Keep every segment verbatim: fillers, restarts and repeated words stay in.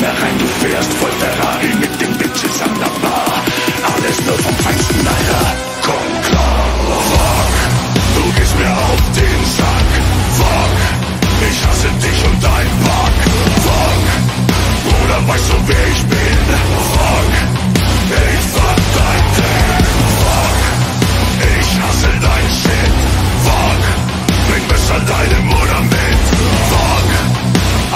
Partner rein, du fährst voll Ferrari mit den Bitches an der Bar. Alles nur vom Feinsten, Alter. Komm klar, fuck, du gehst mir auf den Sack. Fuck, ich hasse dich und dein Pack. Fuck, Bruder, weißt du, wer ich bin? Fuck, ich fuck dein Ding. Fuck, ich hasse dein Shit. Fuck, bring besser deine Mutter mit. Fuck,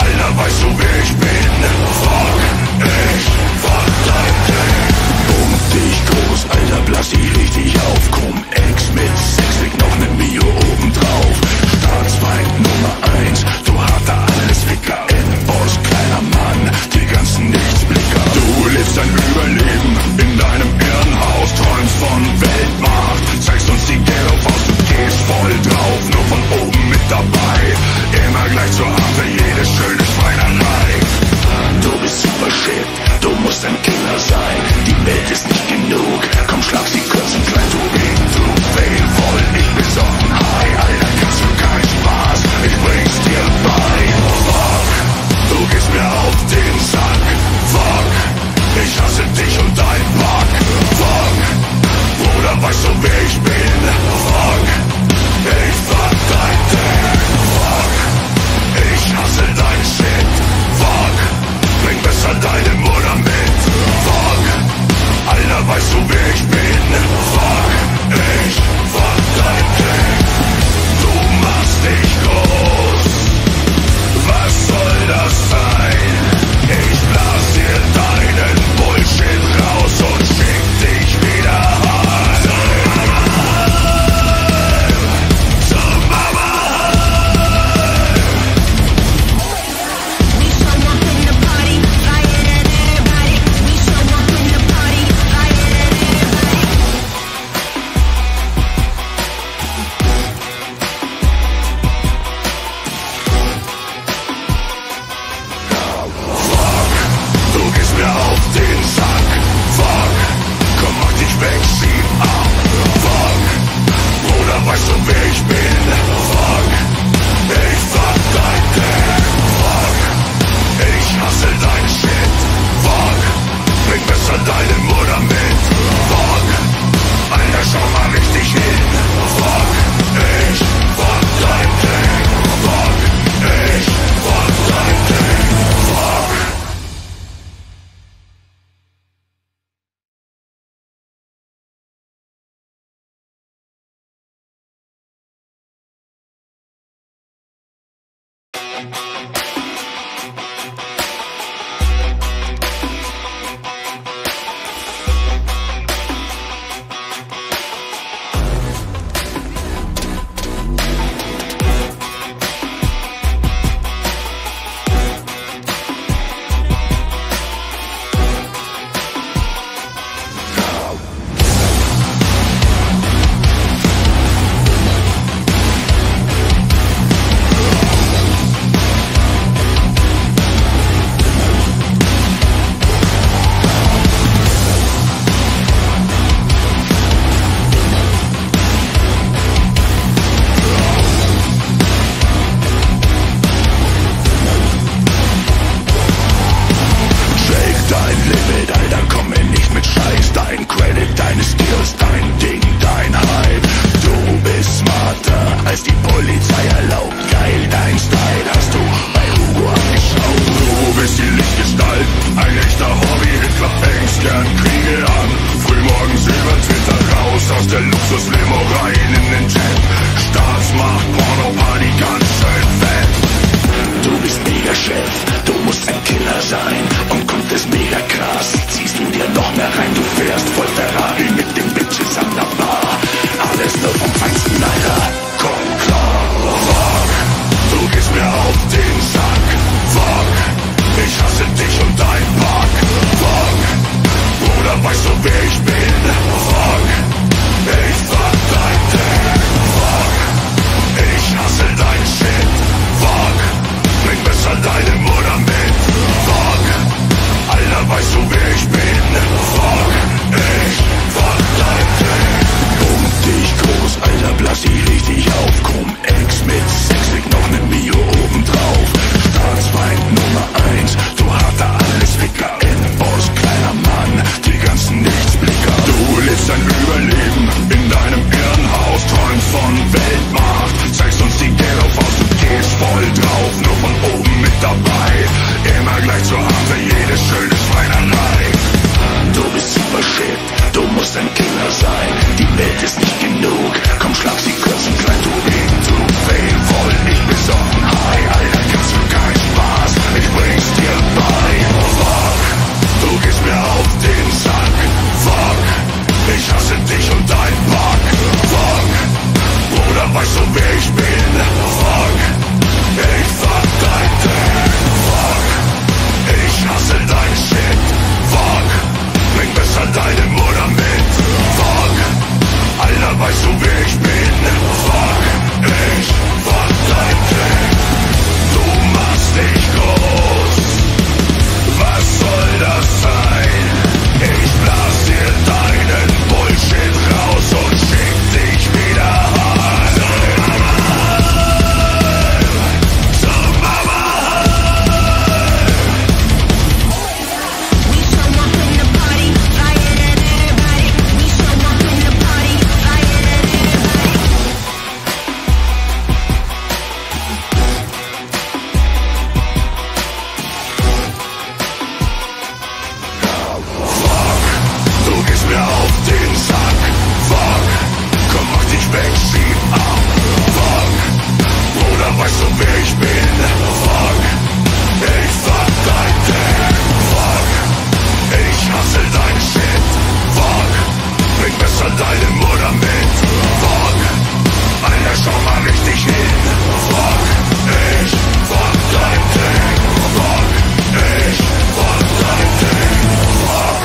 Alter, weißt du, wer ich bin? Fuck, ich fuck dein Ding. Pump dich groß, Alter, blass dich richtig auf. Cum-Ex mit Sex, leg noch ne Mio obendrauf. Staatsfeind Nummer eins, du harter Allesficker. Endboss, kleiner Mann, die ganzen Nichtsblicker. Du lebst dein Überleben in deinem Irrenhaus. Träumst von Weltmacht, zeigst uns die Ghetto-Faust. Du gehst voll drauf, nur von oben mit dabei. Immer gleich zur Hand für jede schöne Schweinerei. Du bist super shit, du musst ein Killer sein. Die Welt ist nicht genug, komm schlag sie kurz und klein. Du bist zu fail, voll nicht besoffen, high. Alter, kannst du keinen Spaß, ich bring's dir bei. Fuck, du gehst mir auf den Sack. Fuck, ich hasse dich und dein Pack. Fuck, Bruder, weißt du, wer ich bin? Fuck, ich fuck dein Ding. Fuck, ich hasse dein Shit. Fuck, bring besser deine Mutter mit. Fuck, Alter, weißt du, wer ich bin? Fuck, ich fuck dein Ding. Du machst dich groß, was soll das sein? Ich blas dir deinen Bullshit raus und schick dich wieder heim. Fuck, Alter, weißt du, wer ich bin? Fuck, ich fuck. Immer gleich zur Harte, jede schöne Schweinerei. Du bist super shit, du musst ein Killer sein. Die Welt ist nicht genug, komm schlag sie kurz und klein. Du gegen du, wen wollen dich besorgen? Hi, Alter, kannst du keinen Spaß, ich bring's dir bei. Oh fuck, du gehst mir auf den Sack. Fuck, ich hasse dich und dein Pack. Fuck, Bruder, weißt du, wer ich bin? Fuck, ich fuck dein Ding. Fuck, ich hasse dein Shit. Fuck, bring besser deine Mutter mit. Fuck, Alter, weißt du, wer ich bin? Fuck, ich fuck dein Ding. Du machst dich groß, was soll das sein? Ich blas dir deinen Bullshit raus und schick dich wieder heim. Zum Mama heim. We show up in the party, flyer than everybody. We show up in the party, flyer than everybody. Fuck, du gehst mir auf den Sack. Fuck, komm, mach dich weg, schieb ab. Fuck, Bruder, weißt du, wer ich bin? Fuck, ich fuck dein Ding. Fuck, ich hasse dein Shit. Fuck, bring besser deine Mutter mit. Fuck, Alter, schau mal richtig hin. Fuck, ich fuck dein Ding. Fuck, ich fuck dein Ding. Fuck.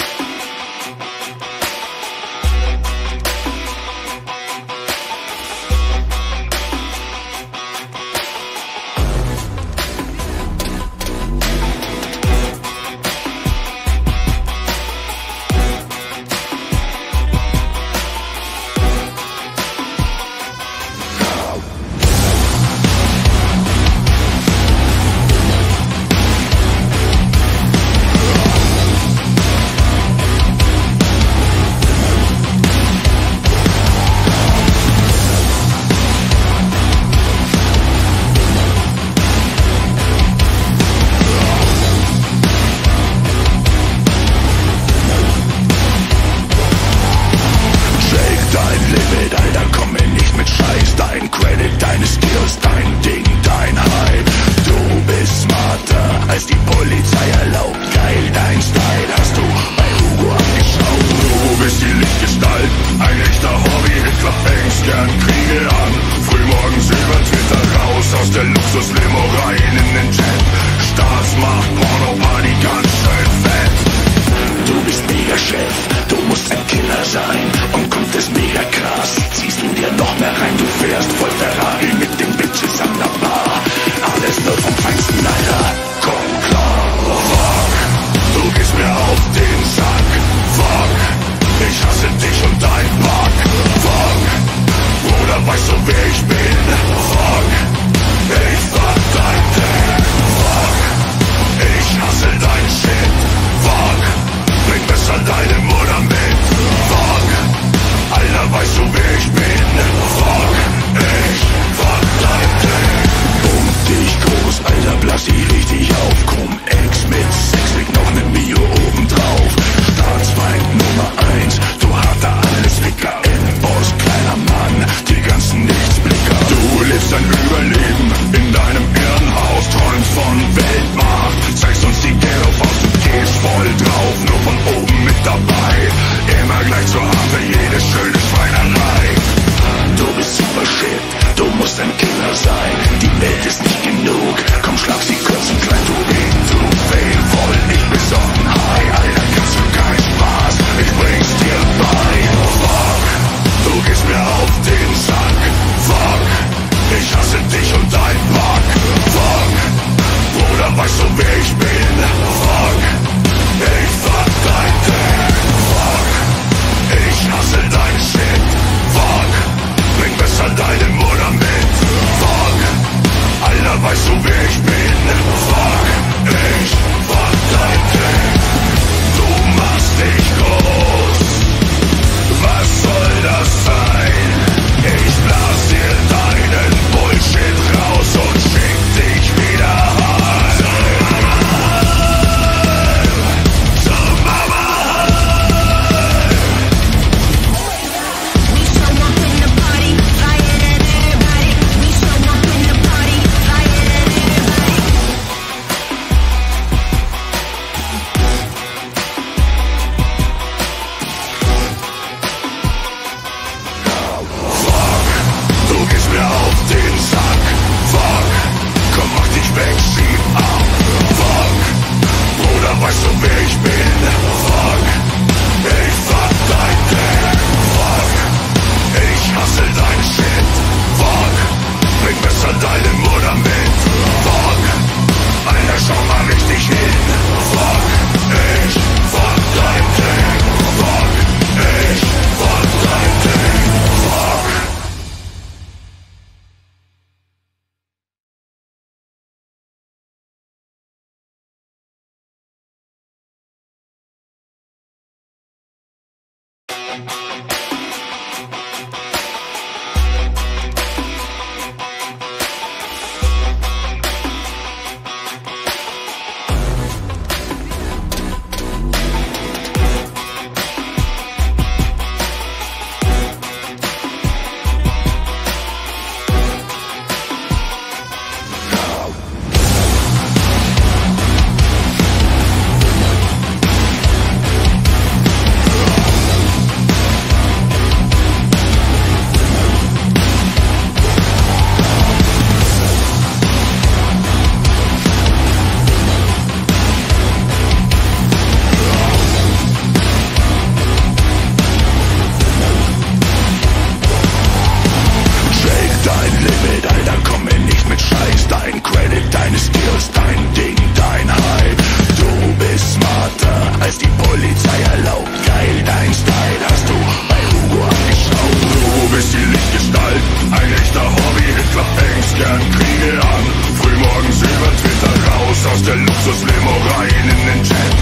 Luxus-Limo-Rein in den Jet.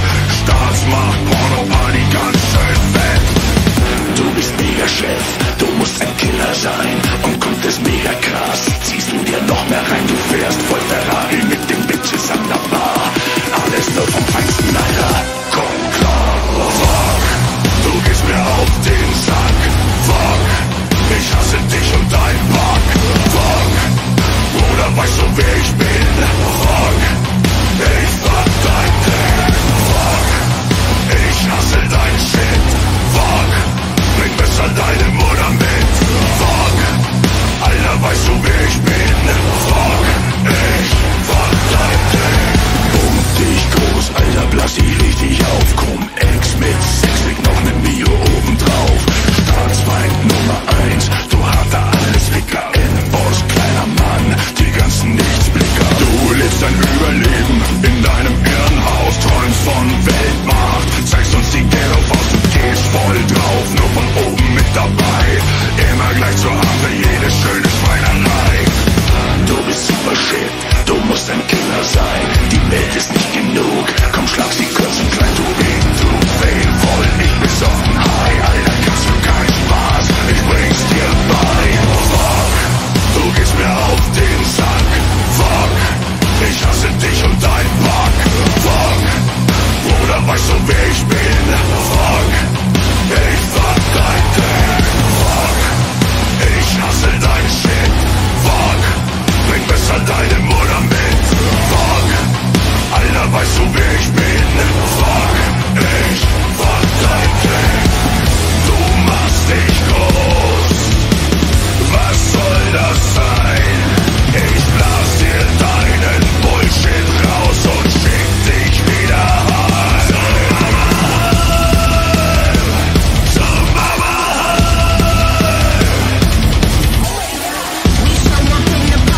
Staatsmacht, Porno-Party, ganz schön fett. Du bist Mega-Chef, du musst ein Killer sein. Und kommt es mega krass, ziehst du dir noch mehr rein. Du fährst voll Ferrari mit den Bitches an der Bar. Alles nur vom Feinsten, Alter. Komm klar, oh fuck, du gehst mir auf den Sack. Fuck, ich hasse dich und dein Pack. Fuck, Bruder, weißt du, wer ich bin? Fuck, ich fuck dein Dreck. Fuck, ich hasse dein Shit. Fuck, bring besser deine Mutter mit. Fuck, Alter, weißt du, wer ich bin? Fuck, ich fuck dein Dreck. Pump dich groß, Alter, blass dich richtig auf. Cum-Ex mit Sex, leg noch ne Mio oben drauf. Staatsfeind Nummer eins, du harter Allesficker, Endboss, kleiner Mann, die ganzen Nichtsblicker. Du lebst dein Überleben in deinem Irrenhaus, träumst von Weltmacht, zeigst uns die Ghetto-Faust, du gehst voll drauf, nur von oben mit dabei, immer gleich zur Hand für jede schöne Schweinerei. Du bist super shit, du musst ein Killer sein, die Welt ist nicht genug, komm schlag sie kurz und klein, du weg, du fail, voll nicht besoffen, hi, Alter, kannst du keinen Spaß, ich bring's dir bei, fuck, du gehst mir auf den Sack, fuck, ich hasse dich und dein Pack, fuck, Bruder, weißt du, wer ich bin, fuck, ich fuck dein Dreck, fuck, ich hasse dein Shit, fuck, bring besser deine Mutter mit. Fuck, Alter, weißt du, wer ich bin? Fuck, ich fuck dein Dreck. Du machst dich groß, was soll das sein? Ich blas dir deinen Bullshit raus und schick dich wieder heim. Zu Mama heim, zu Mama heim. We show up in the party.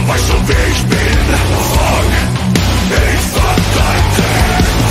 Weißt du, wer ich bin? Fuck, ich fuck dein Dreck.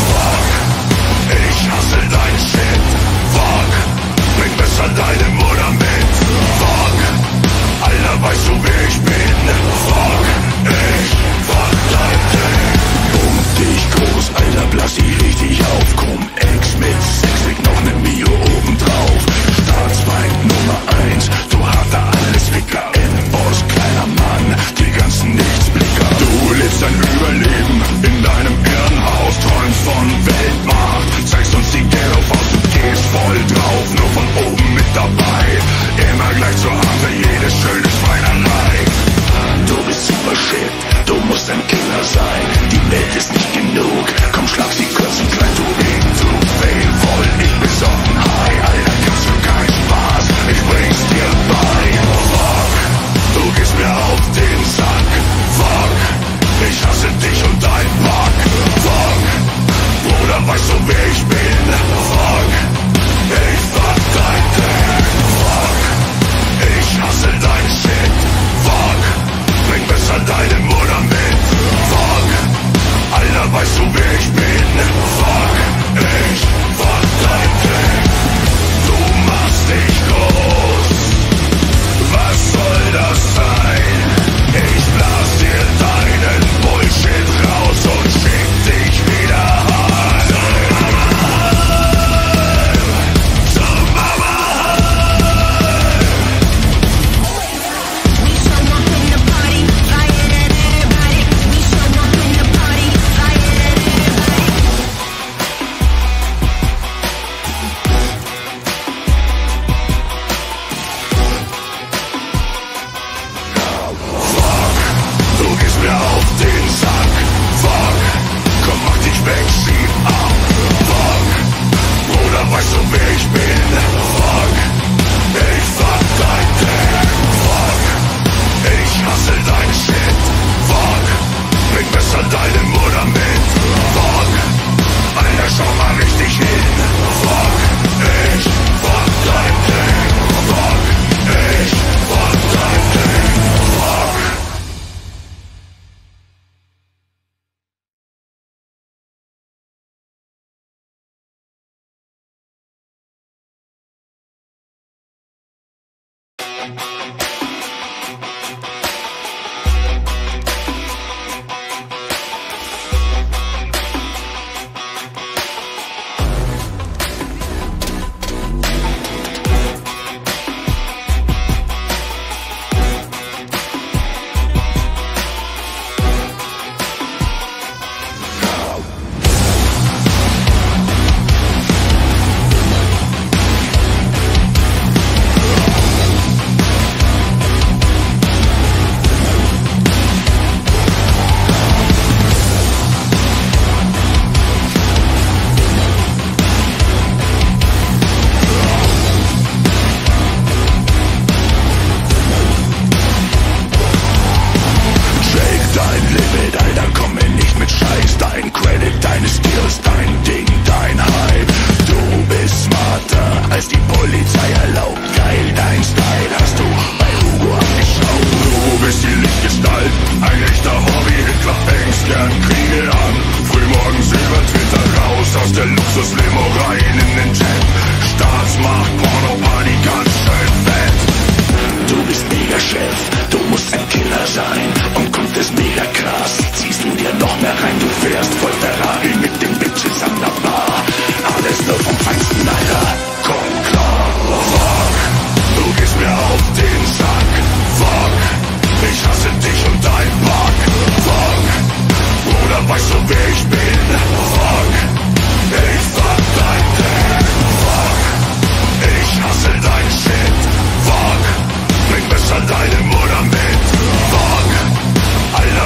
Zeit, du musst ein Killer sein, die Welt ist nicht genug, komm schlag sie kurz und klein, du Gegenzug, wen wollen ich besoffen, high, Alter, gibt's für keinen Spaß, ich bring's dir bei, oh fuck, du gehst mir auf den Sack, fuck, ich hasse dich und dein Pack, fuck, Bruder, weißt du, wer ich bin, fuck, ich fuck dein Dreck, fuck, ich hasse dein Shit, fuck, bring besser deine Mutter mit, fuck, Alter, weißt du, wer ich bin, fuck, ich, fuck dein Dreck, du machst dich groß, was soll das sein, ich blas dir deinen Bullshit raus und schick dich wieder heim, zum Mama heim. We show up in the party, flying at everybody. We show up in the party, flying at everybody. Fuck, du gehst mir auf den Sack. Fuck, komm mach dich weg, schieb ab. Fuck, Bruder, weißt du, wer ich bin? Fuck, ich fuck dein Dreck. Fuck, ich hasse dein Shit. Fuck, bring besser deine Mutter mit. Fuck, Alter, schau mal richtig hin. Fuck, ich fuck dein Dreck. Fuck, ich fuck dein Dreck. Fuck.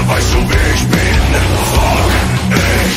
Weißt du, wer ich bin? Fuck, ey.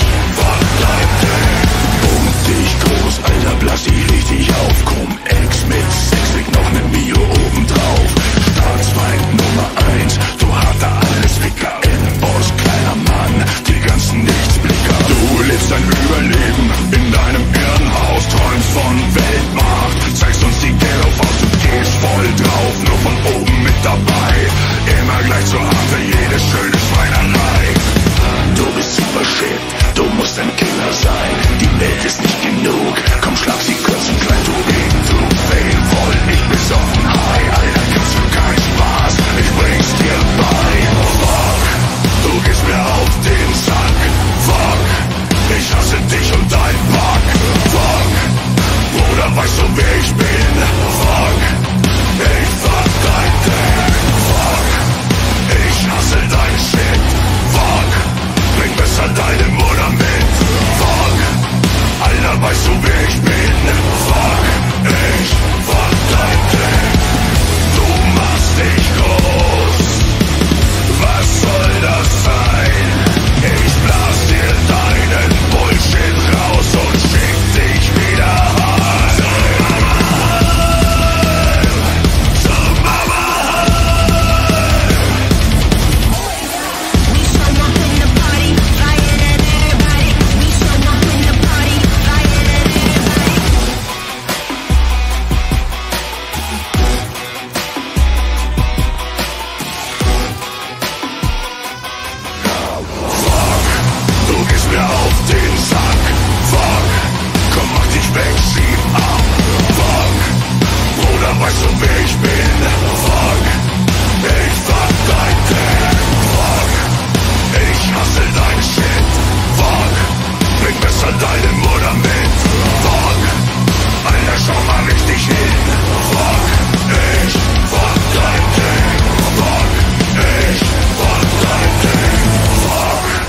mir auf den Sack. Fuck, komm, mach dich weg, schieb ab. Fuck, Bruder, weißt du, wer ich bin? Fuck, ich fuck dein Ding. Fuck, ich hasse dein Shit. Fuck, bring besser deine Mutter mit. Fuck, Alter, schau mal richtig hin. Fuck, ich fuck dein Ding. Fuck, ich fuck dein Ding. Fuck.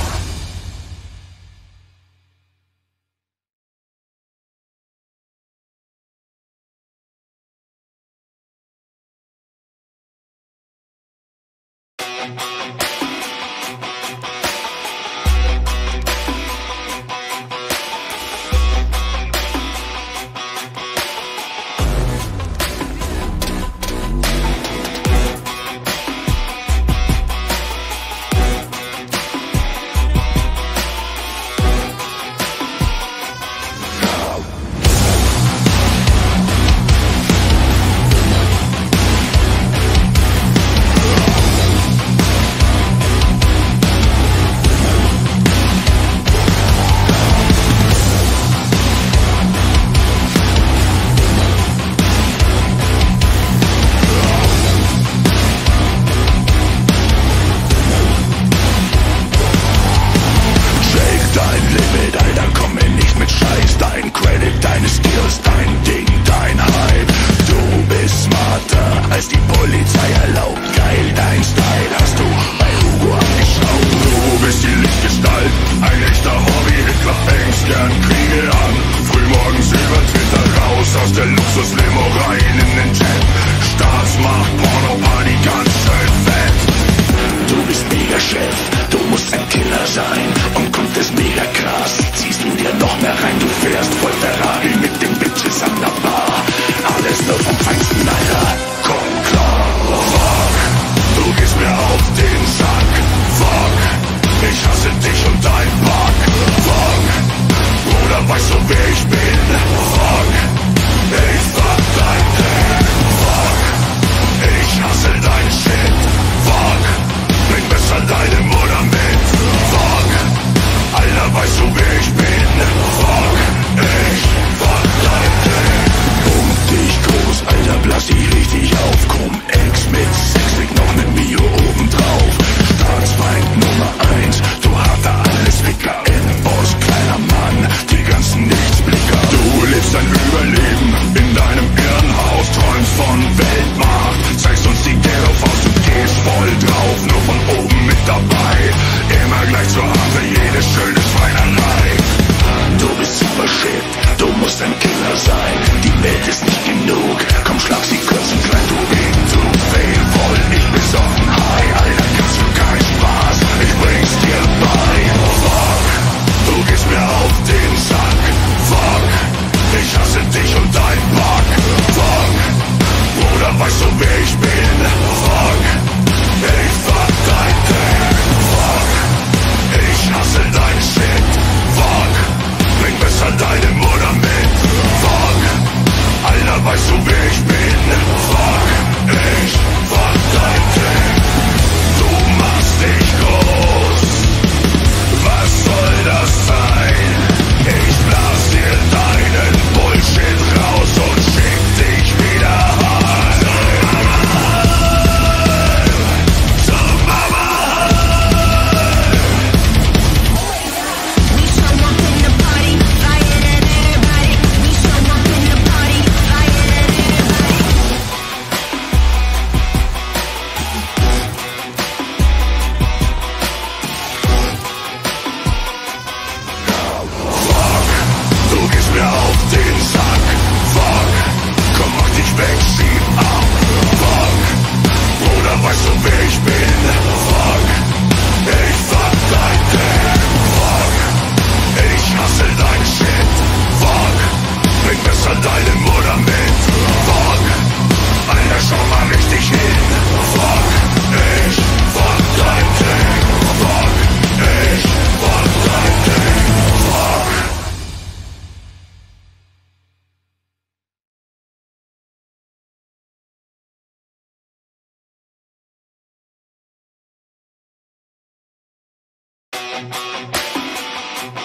We'll be right back.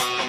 We